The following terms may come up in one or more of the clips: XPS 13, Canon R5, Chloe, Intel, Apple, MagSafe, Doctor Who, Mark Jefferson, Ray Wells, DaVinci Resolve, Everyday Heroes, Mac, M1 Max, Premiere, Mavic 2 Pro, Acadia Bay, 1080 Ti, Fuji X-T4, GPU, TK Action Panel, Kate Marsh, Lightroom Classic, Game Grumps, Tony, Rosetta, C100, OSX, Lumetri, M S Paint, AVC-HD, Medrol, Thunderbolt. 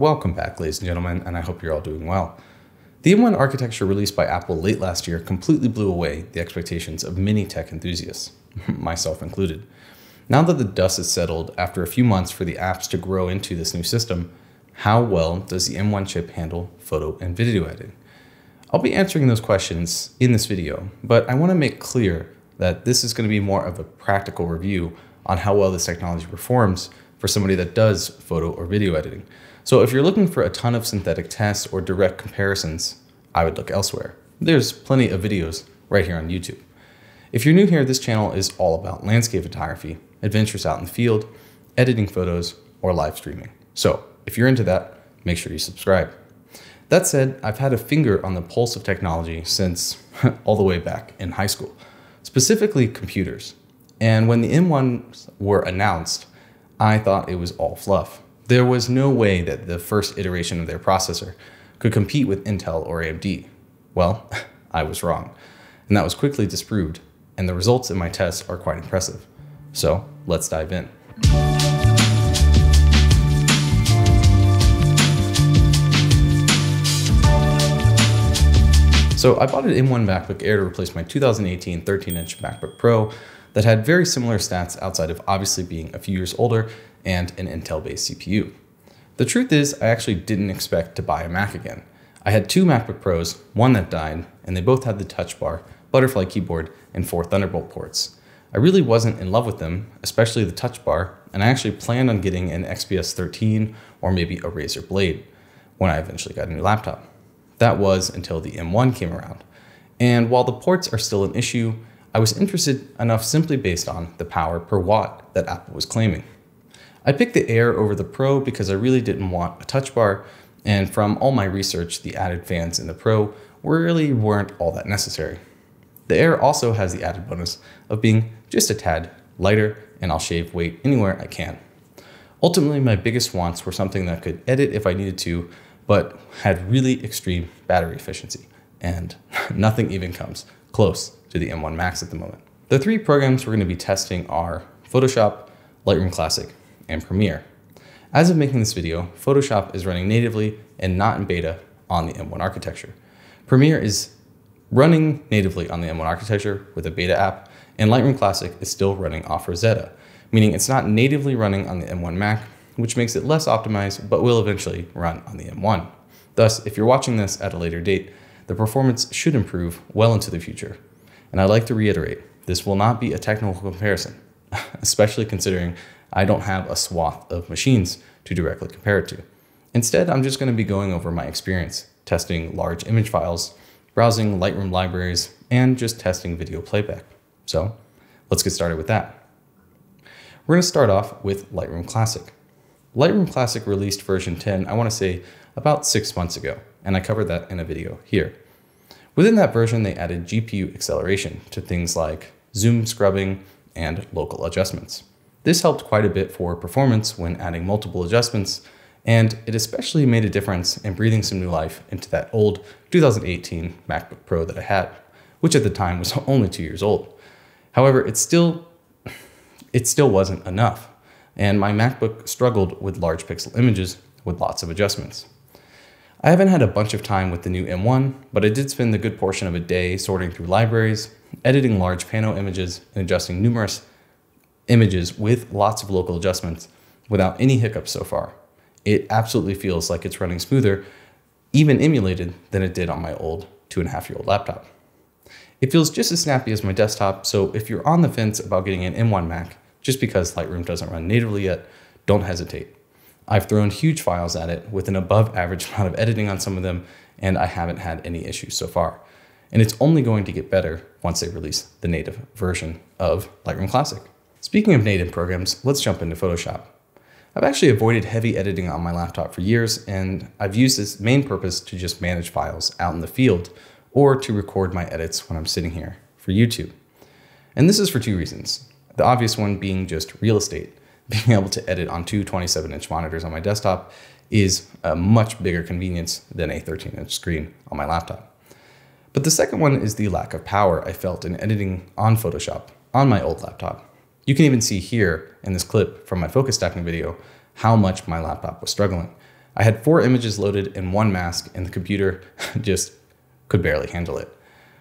Welcome back, ladies and gentlemen, and I hope you're all doing well. The M1 architecture released by Apple late last year completely blew away the expectations of many tech enthusiasts, myself included. Now that the dust has settled after a few months for the apps to grow into this new system, how well does the M1 chip handle photo and video editing? I'll be answering those questions in this video, but I want to make clear that this is going to be more of a practical review on how well this technology performs for somebody that does photo or video editing. So if you're looking for a ton of synthetic tests or direct comparisons, I would look elsewhere. There's plenty of videos right here on YouTube. If you're new here, this channel is all about landscape photography, adventures out in the field, editing photos, or live streaming. So if you're into that, make sure you subscribe. That said, I've had a finger on the pulse of technology since all the way back in high school, specifically computers. And when the M1s were announced, I thought it was all fluff. There was no way that the first iteration of their processor could compete with Intel or AMD. Well, I was wrong, and that was quickly disproved, and the results in my tests are quite impressive. So let's dive in. So I bought an M1 MacBook Air to replace my 2018 13-inch MacBook Pro that had very similar stats outside of obviously being a few years older and an Intel-based CPU. The truth is, I actually didn't expect to buy a Mac again. I had two MacBook Pros, one that died, and they both had the Touch Bar, butterfly keyboard, and 4 Thunderbolt ports. I really wasn't in love with them, especially the Touch Bar, and I actually planned on getting an XPS 13 or maybe a Razer Blade when I eventually got a new laptop. That was until the M1 came around. And while the ports are still an issue, I was interested enough simply based on the power per watt that Apple was claiming. I picked the Air over the Pro because I really didn't want a Touch Bar, and from all my research, the added fans in the Pro really weren't all that necessary. The Air also has the added bonus of being just a tad lighter, and I'll shave weight anywhere I can. Ultimately, my biggest wants were something that I could edit if I needed to, but had really extreme battery efficiency, and nothing even comes close to the M1 Max at the moment. The three programs we're going to be testing are Photoshop, Lightroom Classic, and Premiere. As of making this video, Photoshop is running natively and not in beta on the M1 architecture. Premiere is running natively on the M1 architecture with a beta app, and Lightroom Classic is still running off Rosetta, meaning it's not natively running on the M1 Mac, which makes it less optimized, but will eventually run on the M1. Thus, if you're watching this at a later date, the performance should improve well into the future. And I'd like to reiterate, this will not be a technical comparison, especially considering I don't have a swath of machines to directly compare it to. Instead, I'm just going to be going over my experience, testing large image files, browsing Lightroom libraries, and just testing video playback. So let's get started with that. We're going to start off with Lightroom Classic. Lightroom Classic released version 10, I want to say about 6 months ago, and I covered that in a video here. Within that version, they added GPU acceleration to things like zoom scrubbing and local adjustments. This helped quite a bit for performance when adding multiple adjustments, and it especially made a difference in breathing some new life into that old 2018 MacBook Pro that I had, which at the time was only 2 years old. However, it still wasn't enough, and my MacBook struggled with large pixel images with lots of adjustments. I haven't had a bunch of time with the new M1, but I did spend a good portion of a day sorting through libraries, editing large pano images, and adjusting numerous images with lots of local adjustments without any hiccups so far. It absolutely feels like it's running smoother, even emulated, than it did on my old 2.5-year-old laptop. It feels just as snappy as my desktop, so if you're on the fence about getting an M1 Mac, just because Lightroom doesn't run natively yet, don't hesitate. I've thrown huge files at it with an above average amount of editing on some of them, and I haven't had any issues so far. And it's only going to get better once they release the native version of Lightroom Classic. Speaking of native programs, let's jump into Photoshop. I've actually avoided heavy editing on my laptop for years, and I've used this main purpose to just manage files out in the field or to record my edits when I'm sitting here for YouTube. And this is for two reasons. The obvious one being just real estate. Being able to edit on two 27-inch monitors on my desktop is a much bigger convenience than a 13-inch screen on my laptop. But the second one is the lack of power I felt in editing on Photoshop on my old laptop. You can even see here in this clip from my focus stacking video how much my laptop was struggling. I had 4 images loaded in one mask and the computer just could barely handle it.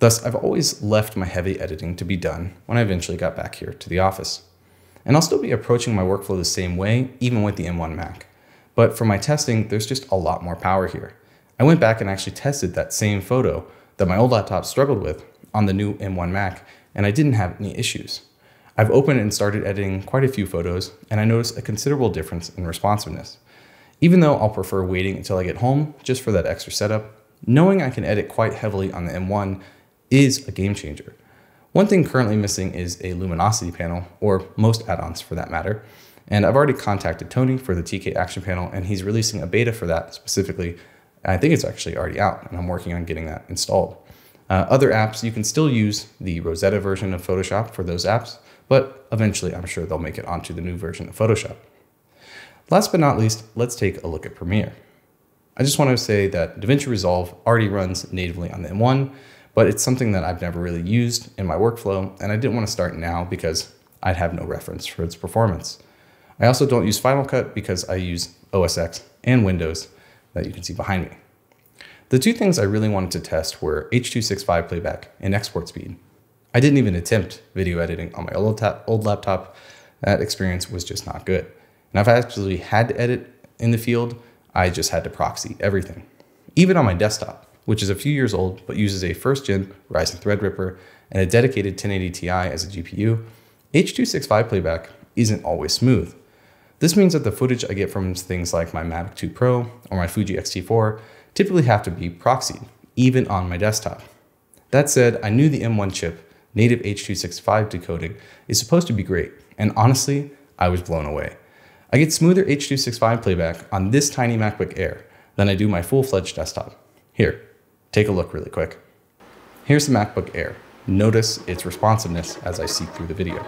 Thus, I've always left my heavy editing to be done when I eventually got back here to the office. And I'll still be approaching my workflow the same way, even with the M1 Mac. But for my testing, there's just a lot more power here. I went back and actually tested that same photo that my old laptop struggled with on the new M1 Mac, and I didn't have any issues. I've opened and started editing quite a few photos, and I noticed a considerable difference in responsiveness. Even though I'll prefer waiting until I get home just for that extra setup, knowing I can edit quite heavily on the M1 is a game changer. One thing currently missing is a luminosity panel, or most add-ons for that matter, and I've already contacted Tony for the TK Action Panel, and he's releasing a beta for that specifically. I think it's actually already out, and I'm working on getting that installed. Other apps, you can still use the Rosetta version of Photoshop for those apps, but eventually I'm sure they'll make it onto the new version of Photoshop. Last but not least, let's take a look at Premiere. I just want to say that DaVinci Resolve already runs natively on the M1, but it's something that I've never really used in my workflow, and I didn't want to start now because I'd have no reference for its performance. I also don't use Final Cut because I use OSX and Windows that you can see behind me. The two things I really wanted to test were H.265 playback and export speed. I didn't even attempt video editing on my old laptop. That experience was just not good. And if I absolutely had to edit in the field, I just had to proxy everything. Even on my desktop, which is a few years old, but uses a first-gen Ryzen Threadripper and a dedicated 1080 Ti as a GPU, H.265 playback isn't always smooth. This means that the footage I get from things like my Mavic 2 Pro or my Fuji X-T4 typically have to be proxied, even on my desktop. That said, I knew the M1 chip, native H.265 decoding, is supposed to be great, and honestly, I was blown away. I get smoother H.265 playback on this tiny MacBook Air than I do my full-fledged desktop. Here, take a look really quick. Here's the MacBook Air. Notice its responsiveness as I seek through the video.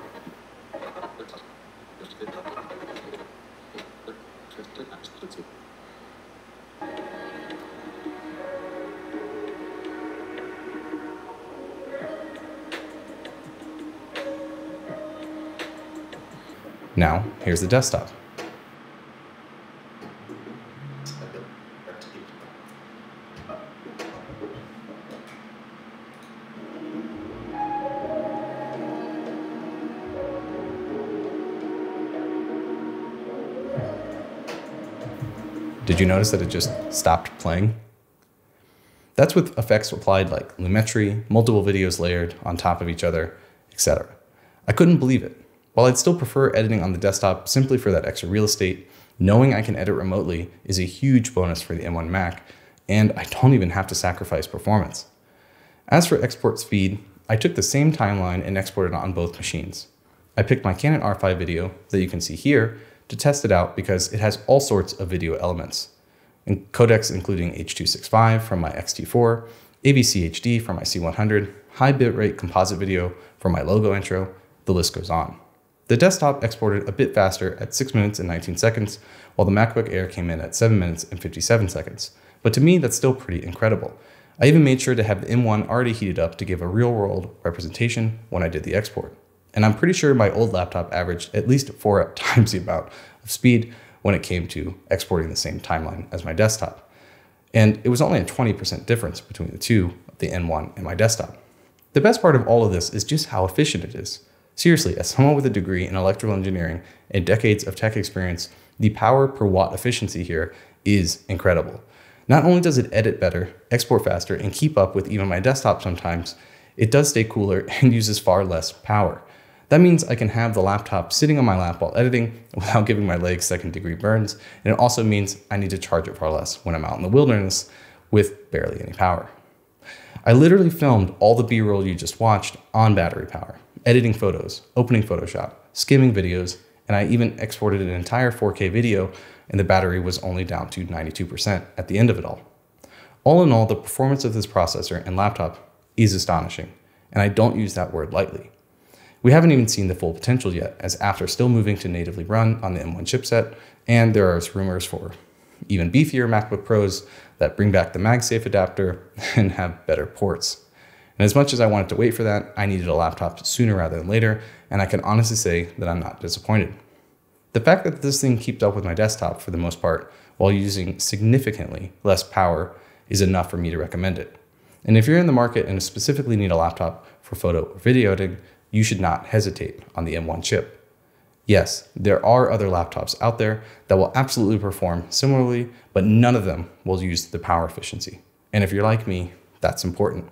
Now, here's the desktop. Did you notice that it just stopped playing? That's with effects applied like Lumetri, multiple videos layered on top of each other, etc. I couldn't believe it. While I'd still prefer editing on the desktop simply for that extra real estate, knowing I can edit remotely is a huge bonus for the M1 Mac, and I don't even have to sacrifice performance. As for export speed, I took the same timeline and exported it on both machines. I picked my Canon R5 video that you can see here to test it out because it has all sorts of video elements, and codecs including H.265 from my X-T4, AVC-HD from my C100, high bitrate composite video from my logo intro, the list goes on. The desktop exported a bit faster at 6 minutes and 19 seconds, while the MacBook Air came in at 7 minutes and 57 seconds. But to me, that's still pretty incredible. I even made sure to have the M1 already heated up to give a real-world representation when I did the export. And I'm pretty sure my old laptop averaged at least 4 times the amount of speed when it came to exporting the same timeline as my desktop. And it was only a 20% difference between the two, the M1 and my desktop. The best part of all of this is just how efficient it is. Seriously, as someone with a degree in electrical engineering and decades of tech experience, the power per watt efficiency here is incredible. Not only does it edit better, export faster, and keep up with even my desktop sometimes, it does stay cooler and uses far less power. That means I can have the laptop sitting on my lap while editing without giving my legs second-degree burns, and it also means I need to charge it far less when I'm out in the wilderness with barely any power. I literally filmed all the B-roll you just watched on battery power, editing photos, opening Photoshop, skimming videos, and I even exported an entire 4K video, and the battery was only down to 92% at the end of it all. All in all, the performance of this processor and laptop is astonishing, and I don't use that word lightly. We haven't even seen the full potential yet, as after still moving to natively run on the M1 chipset, and there are rumors for even beefier MacBook Pros that bring back the MagSafe adapter and have better ports. And as much as I wanted to wait for that, I needed a laptop sooner rather than later, and I can honestly say that I'm not disappointed. The fact that this thing kept up with my desktop for the most part while using significantly less power is enough for me to recommend it. And if you're in the market and specifically need a laptop for photo or video editing, you should not hesitate on the M1 chip. Yes, there are other laptops out there that will absolutely perform similarly, but none of them will use the power efficiency. And if you're like me, that's important.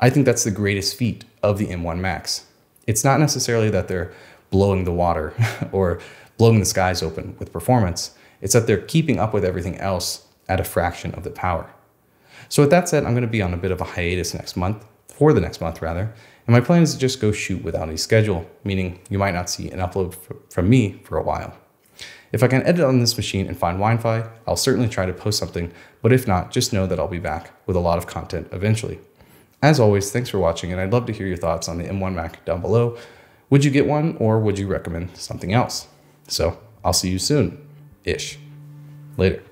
I think that's the greatest feat of the M1 Max. It's not necessarily that they're blowing the water or blowing the skies open with performance. It's that they're keeping up with everything else at a fraction of the power. So with that said, I'm going to be on a bit of a hiatus for the next month, and my plan is to just go shoot without any schedule, meaning you might not see an upload from me for a while. If I can edit on this machine and find Wi-Fi, I'll certainly try to post something, but if not, just know that I'll be back with a lot of content eventually. As always, thanks for watching, and I'd love to hear your thoughts on the M1 Mac down below. Would you get one, or would you recommend something else? So I'll see you soon-ish. Later.